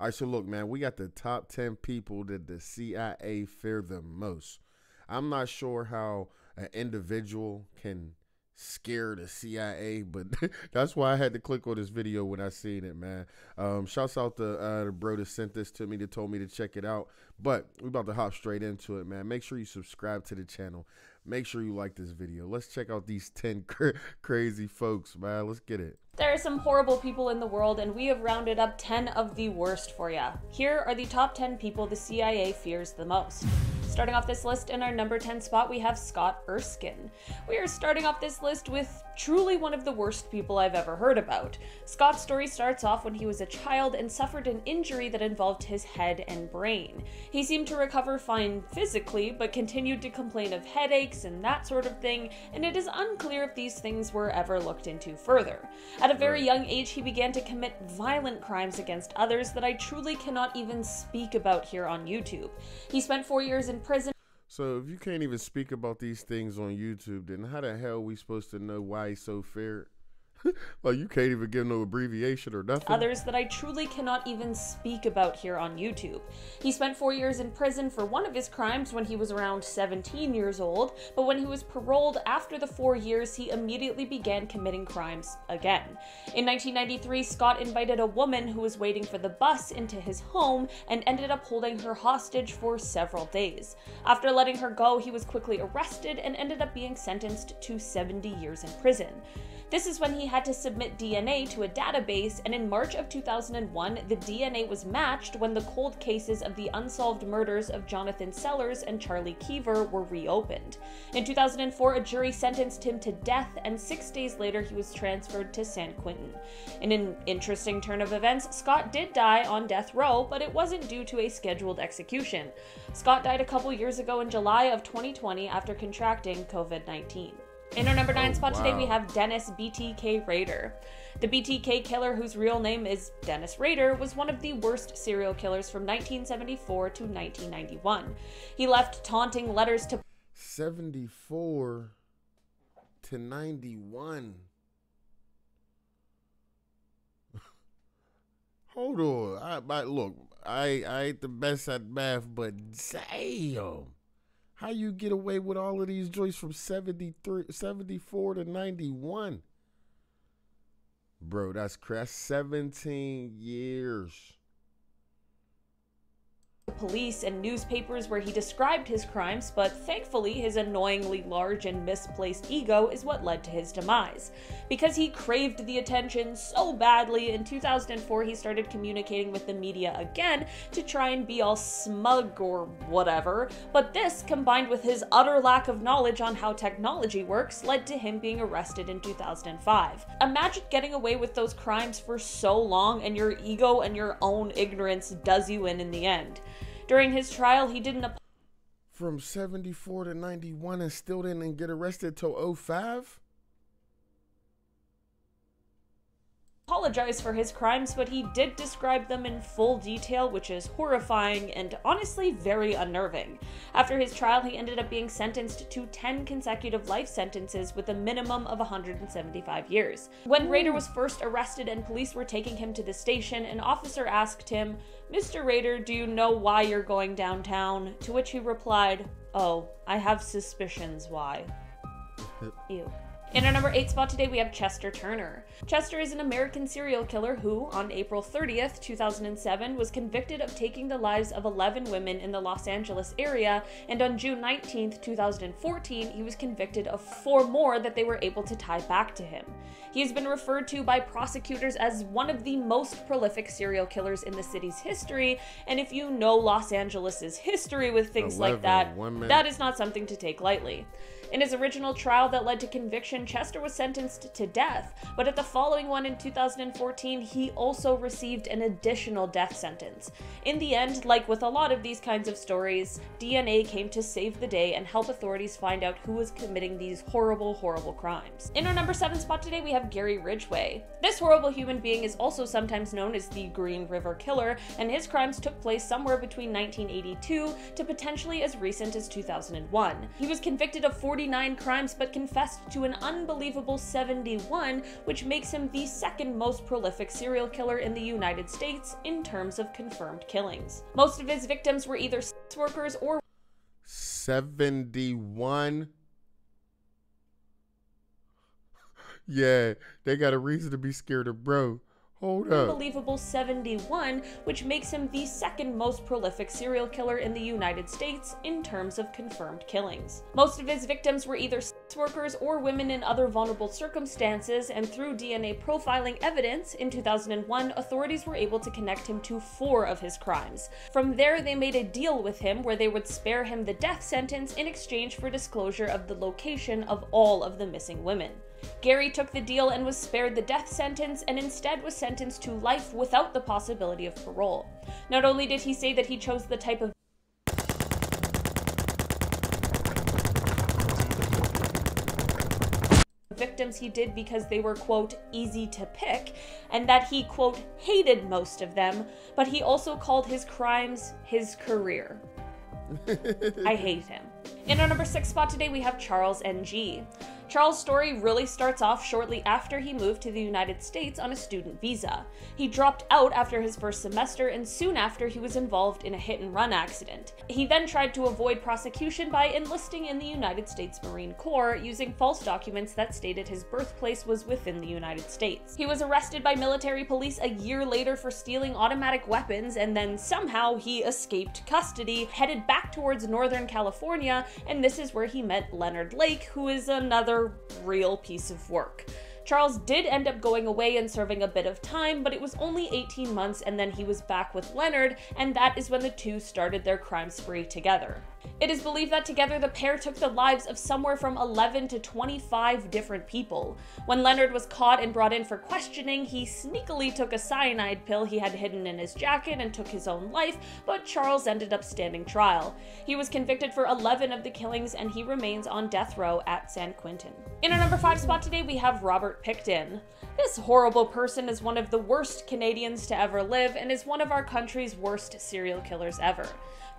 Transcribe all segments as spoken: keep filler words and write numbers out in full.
All right, so look, man, we got the top ten people that the C I A fear the most. I'm not sure how an individual can scare the C I A, but that's why I had to click on this video when I seen it, man. Um, shouts out to uh, the bro that sent this to me, that told me to check it out. But we're about to hop straight into it, man. Make sure you subscribe to the channel. Make sure you like this video. Let's check out these ten cr crazy folks, man. Let's get it. There are some horrible people in the world, and we have rounded up ten of the worst for ya. Here are the top ten people the C I A fears the most. Starting off this list in our number ten spot, we have Scott Erskine. We are starting off this list with truly one of the worst people I've ever heard about. Scott's story starts off when he was a child and suffered an injury that involved his head and brain. He seemed to recover fine physically, but continued to complain of headaches and that sort of thing, and it is unclear if these things were ever looked into further. At a very young age, he began to commit violent crimes against others that I truly cannot even speak about here on YouTube. He spent four years in prison. So if you can't even speak about these things on YouTube, then how the hell are we supposed to know why he's so feared? Like, you can't even give no abbreviation or nothing. Others that I truly cannot even speak about here on YouTube. He spent four years in prison for one of his crimes when he was around seventeen years old, but when he was paroled after the four years, he immediately began committing crimes again. In nineteen ninety-three, Scott invited a woman who was waiting for the bus into his home and ended up holding her hostage for several days. After letting her go, he was quickly arrested and ended up being sentenced to seventy years in prison. This is when he had to submit D N A to a database, and in March of two thousand one, the D N A was matched when the cold cases of the unsolved murders of Jonathan Sellers and Charlie Keever were reopened. In two thousand four, a jury sentenced him to death, and six days later he was transferred to San Quentin. In an interesting turn of events, Scott did die on death row, but it wasn't due to a scheduled execution. Scott died a couple years ago in July of twenty twenty after contracting COVID nineteen. In our number nine spot today, we have Dennis B T K Rader. The B T K killer, whose real name is Dennis Rader, was one of the worst serial killers from nineteen seventy-four to nineteen ninety-one. He left taunting letters to seventy-four to ninety-one. Hold on, I, I look, I I ain't the best at math, but damn. How you get away with all of these joints from seventy-three, seventy-four to ninety-one? Bro, that's crazy. seventeen years. Police and newspapers where he described his crimes, but thankfully his annoyingly large and misplaced ego is what led to his demise. Because he craved the attention so badly, in two thousand four he started communicating with the media again to try and be all smug or whatever, but this, combined with his utter lack of knowledge on how technology works, led to him being arrested in two thousand five. Imagine getting away with those crimes for so long and your ego and your own ignorance does you in in the end. During his trial, he didn't apologize. From seventy-four to ninety-one and still didn't get arrested till oh five? Apologize for his crimes, but he did describe them in full detail, which is horrifying and honestly very unnerving. After his trial, he ended up being sentenced to ten consecutive life sentences with a minimum of one hundred seventy-five years. When Rader was first arrested and police were taking him to the station, an officer asked him, "Mister Rader, do you know why you're going downtown?" To which he replied, "Oh, I have suspicions why." Ew. In our number eight spot today, we have Chester Turner. Chester is an American serial killer who, on April thirtieth, two thousand seven, was convicted of taking the lives of eleven women in the Los Angeles area, and on June nineteenth, two thousand fourteen, he was convicted of four more that they were able to tie back to him. He has been referred to by prosecutors as one of the most prolific serial killers in the city's history, and if you know Los Angeles's history with things like that, women. that is not something to take lightly. In his original trial that led to conviction, Chester was sentenced to death, but at the following one in two thousand fourteen, he also received an additional death sentence. In the end, like with a lot of these kinds of stories, D N A came to save the day and help authorities find out who was committing these horrible, horrible crimes. In our number seven spot today, we have Gary Ridgeway. This horrible human being is also sometimes known as the Green River Killer, and his crimes took place somewhere between nineteen eighty-two to potentially as recent as two thousand one. He was convicted of forty-nine crimes, but confessed to an unbelievable seventy-one, which makes him the second most prolific serial killer in the United States in terms of confirmed killings. Most of his victims were either sex workers or seventy-one. Yeah, they got a reason to be scared of bro. Hold up. Unbelievable seventy-one, which makes him the second most prolific serial killer in the United States in terms of confirmed killings. Most of his victims were either sex workers or women in other vulnerable circumstances, and through D N A profiling evidence, in two thousand one, authorities were able to connect him to four of his crimes. From there, they made a deal with him where they would spare him the death sentence in exchange for disclosure of the location of all of the missing women. Gary took the deal and was spared the death sentence, and instead was sentenced to life without the possibility of parole. Not only did he say that he chose the type of victims he did because they were, quote, easy to pick, and that he, quote, hated most of them, but he also called his crimes his career. I hate him. In our number six spot today, we have Charles N G. Charles' story really starts off shortly after he moved to the United States on a student visa. He dropped out after his first semester, and soon after he was involved in a hit-and-run accident. He then tried to avoid prosecution by enlisting in the United States Marine Corps, using false documents that stated his birthplace was within the United States. He was arrested by military police a year later for stealing automatic weapons, and then somehow he escaped custody, headed back towards Northern California, and this is where he met Leonard Lake, who is another real piece of work. Charles did end up going away and serving a bit of time, but it was only eighteen months, and then he was back with Leonard, and that is when the two started their crime spree together. It is believed that together the pair took the lives of somewhere from eleven to twenty-five different people. When Leonard was caught and brought in for questioning, he sneakily took a cyanide pill he had hidden in his jacket and took his own life, but Charles ended up standing trial. He was convicted for eleven of the killings, and he remains on death row at San Quentin. In our number five spot today, we have Robert Pickton. This horrible person is one of the worst Canadians to ever live and is one of our country's worst serial killers ever.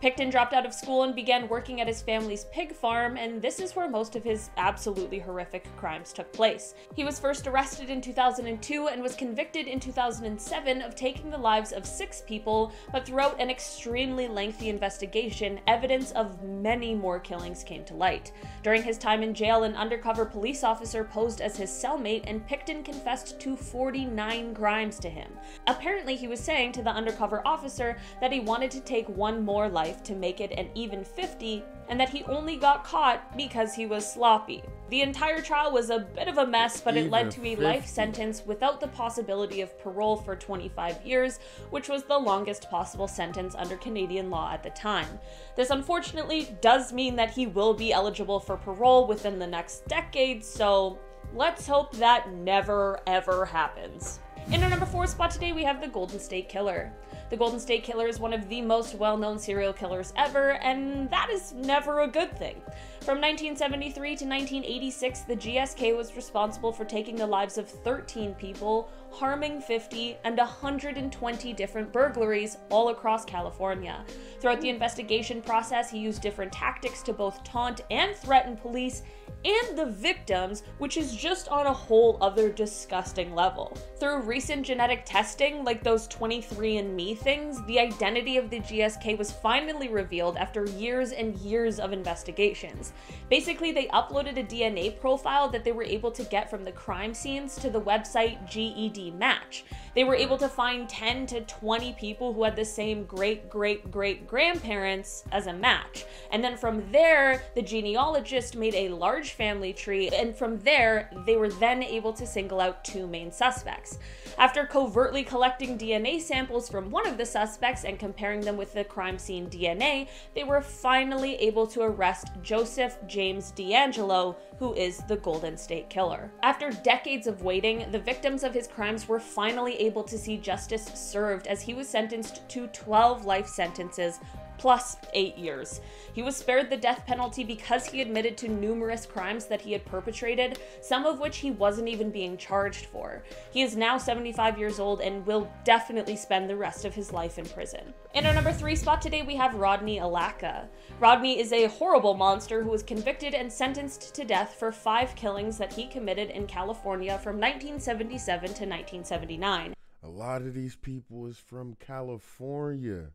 Pickton dropped out of school and began working at his family's pig farm, and this is where most of his absolutely horrific crimes took place. He was first arrested in two thousand two and was convicted in two thousand seven of taking the lives of six people, but throughout an extremely lengthy investigation, evidence of many more killings came to light. During his time in jail, an undercover police officer posed as his cellmate, and Pickton confessed to forty-nine crimes to him. Apparently, he was saying to the undercover officer that he wanted to take one more life to make it an even fifty, and that he only got caught because he was sloppy. The entire trial was a bit of a mess, but it led to a life sentence without the possibility of parole for twenty-five years, which was the longest possible sentence under Canadian law at the time. This unfortunately does mean that he will be eligible for parole within the next decade, so let's hope that never ever happens. In our number four spot today, we have the Golden State Killer. The Golden State Killer is one of the most well-known serial killers ever, and that is never a good thing. From nineteen seventy-three to nineteen eighty-six, the G S K was responsible for taking the lives of thirteen people, harming fifty, and one hundred twenty different burglaries all across California. Throughout the investigation process, he used different tactics to both taunt and threaten police and the victims, which is just on a whole other disgusting level. Through recent genetic testing, like those twenty-three and me things, the identity of the G S K was finally revealed after years and years of investigations. Basically, they uploaded a D N A profile that they were able to get from the crime scenes to the website G E D match. They were able to find ten to twenty people who had the same great-great-great-grandparents as a match. And then from there, the genealogist made a large family tree, and from there, they were then able to single out two main suspects. After covertly collecting D N A samples from one of the suspects and comparing them with the crime scene D N A, they were finally able to arrest Joseph James DeAngelo, who is the Golden State Killer. After decades of waiting, the victims of his crimes were finally able to see justice served, as he was sentenced to twelve life sentences plus eight years. He was spared the death penalty because he admitted to numerous crimes that he had perpetrated, some of which he wasn't even being charged for. He is now seventy-five years old and will definitely spend the rest of his life in prison. In our number three spot today, we have Rodney Alcala. Rodney is a horrible monster who was convicted and sentenced to death for five killings that he committed in California from nineteen seventy-seven to nineteen seventy-nine. A lot of these people is from California.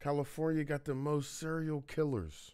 California got the most serial killers.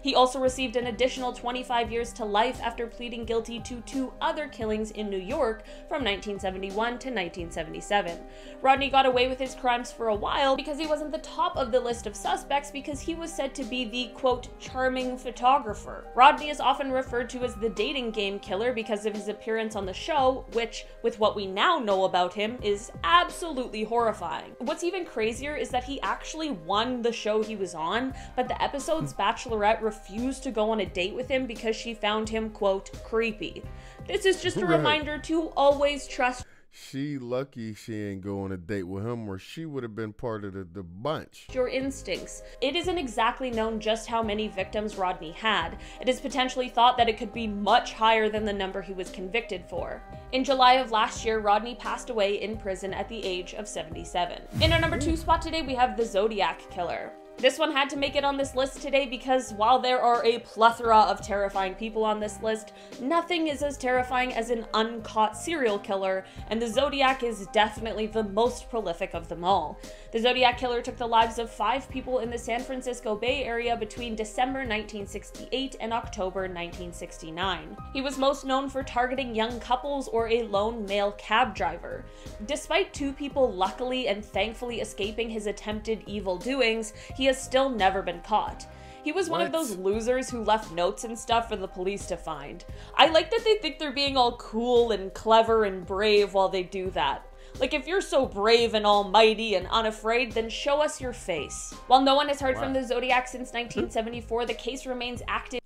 He also received an additional twenty-five years to life after pleading guilty to two other killings in New York from nineteen seventy-one to nineteen seventy-seven. Rodney got away with his crimes for a while because he wasn't the top of the list of suspects because he was said to be the, quote, charming photographer. Rodney is often referred to as the dating game killer because of his appearance on the show, which, with what we now know about him, is absolutely horrifying. What's even crazier is that he actually won the show he was on, but the episode's bachelorette refused to go on a date with him because she found him, quote, creepy. This is just a right. reminder to always trust. She lucky she ain't go on a date with him or she would have been part of the, the bunch. Your instincts. It isn't exactly known just how many victims Rodney had. It is potentially thought that it could be much higher than the number he was convicted for. In July of last year, Rodney passed away in prison at the age of seventy-seven. In our number two spot today, we have the Zodiac Killer. This one had to make it on this list today because while there are a plethora of terrifying people on this list, nothing is as terrifying as an uncaught serial killer, and the Zodiac is definitely the most prolific of them all. The Zodiac Killer took the lives of five people in the San Francisco Bay Area between December nineteen sixty-eight and October nineteen sixty-nine. He was most known for targeting young couples or a lone male cab driver. Despite two people luckily and thankfully escaping his attempted evil doings, he has still never been caught. He was one what? of those losers who left notes and stuff for the police to find. I like that they think they're being all cool and clever and brave while they do that. Like, if you're so brave and almighty and unafraid, then show us your face. While no one has heard wow. from the Zodiac since nineteen seventy-four, the case remains active.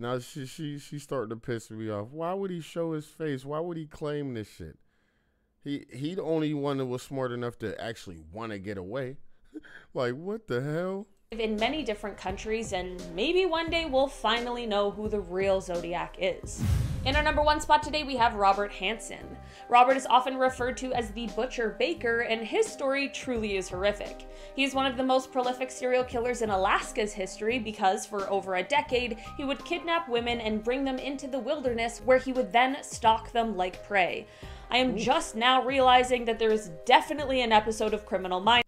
Now she, she, she's starting to piss me off. Why would he show his face? Why would he claim this shit? He, he the only one that was smart enough to actually want to get away. Like, what the hell? In many different countries, and maybe one day we'll finally know who the real Zodiac is. In our number one spot today, we have Robert Hansen. Robert is often referred to as the Butcher Baker, and his story truly is horrific. He is one of the most prolific serial killers in Alaska's history because, for over a decade, he would kidnap women and bring them into the wilderness where he would then stalk them like prey. I am just now realizing that there is definitely an episode of Criminal Minds.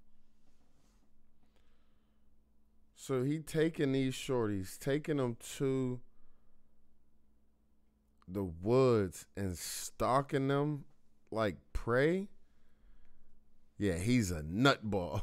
So he taking these shorties, taking them to the woods and stalking them like prey? Yeah, he's a nutball.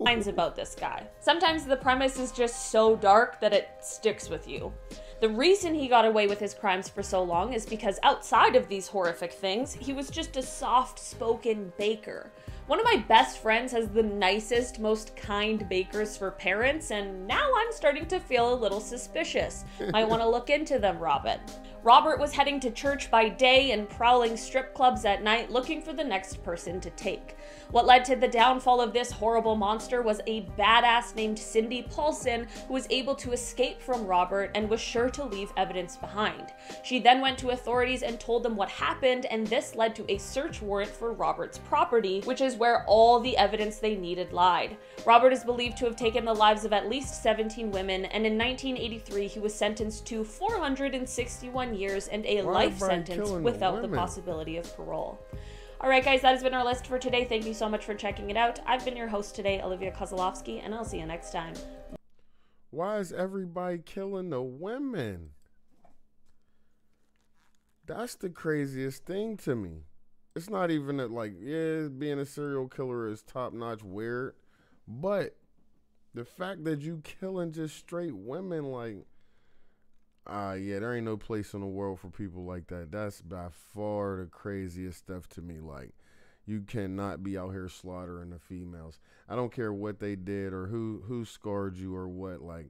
Lines about this guy. Sometimes the premise is just so dark that it sticks with you. The reason he got away with his crimes for so long is because outside of these horrific things, he was just a soft-spoken baker. One of my best friends has the nicest, most kind bakers for parents, and now I'm starting to feel a little suspicious. Might want to look into them, Robin. Robert was heading to church by day and prowling strip clubs at night looking for the next person to take. What led to the downfall of this horrible monster was a badass named Cindy Paulson who was able to escape from Robert and was sure to leave evidence behind. She then went to authorities and told them what happened, and this led to a search warrant for Robert's property, which is where all the evidence they needed lied. Robert is believed to have taken the lives of at least seventeen women, and in nineteen eighty-three he was sentenced to four hundred sixty-one years and a Why life sentence without the possibility of parole. Alright guys, that has been our list for today. Thank you so much for checking it out. I've been your host today, Olivia Kozlowski, and I'll see you next time. Why is everybody killing the women? That's the craziest thing to me. It's not even that, like, yeah, being a serial killer is top-notch weird, but the fact that you killing just straight women, like, ah, uh, yeah, there ain't no place in the world for people like that. That's by far the craziest stuff to me. Like, you cannot be out here slaughtering the females. I don't care what they did or who who scarred you or what. Like,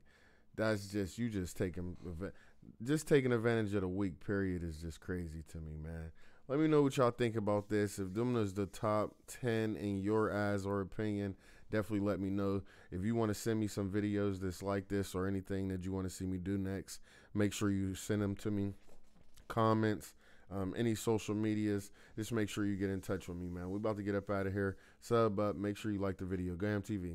that's just you just taking just taking advantage of the weak period is just crazy to me, man. Let me know what y'all think about this. If them is the top ten in your eyes or opinion, definitely let me know. If you want to send me some videos that's like this or anything that you want to see me do next, make sure you send them to me. Comments, um, any social medias, just make sure you get in touch with me, man. We're about to get up out of here. Sub up. Make sure you like the video. GoHamm T V.